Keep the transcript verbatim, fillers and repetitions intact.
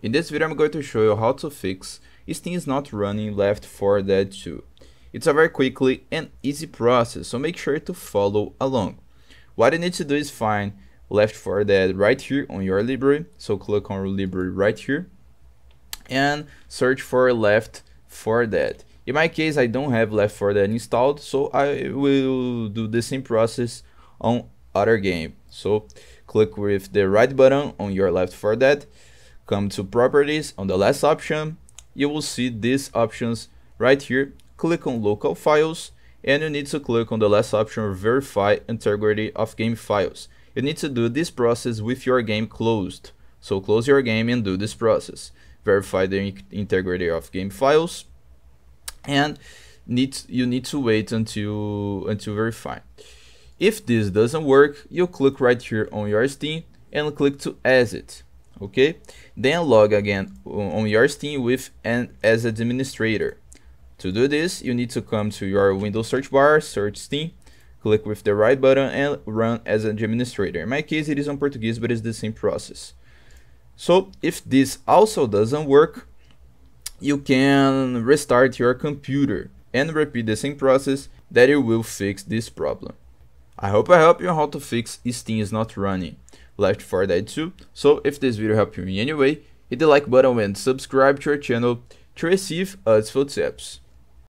In this video I'm going to show you how to fix Steam is not running Left four Dead two. It's a very quickly and easy process, so make sure to follow along. What you need to do is find Left four Dead right here on your library, so click on library right here and search for Left four Dead. In my case I don't have Left four Dead installed, so I will do the same process on other game. So click with the right button on your Left four Dead. Come to properties. On the last option you will see these options right here. Click on local files and you need to click on the last option, verify integrity of game files. You need to do this process with your game closed, so close your game and do this process. Verify the integrity of game files and need you need to wait until until verify. If this doesn't work, you click right here on your Steam and click to exit. Okay, then log again on your Steam with and as administrator. To do this, you need to come to your Windows search bar, search Steam, click with the right button and run as administrator. In my case, it is on Portuguese, but it's the same process. So if this also doesn't work, you can restart your computer and repeat the same process that you will fix this problem. I hope I helped you on how to fix Steam is not running Left four Dead two. So if this video helped you in any way, hit the like button and subscribe to our channel to receive useful tips.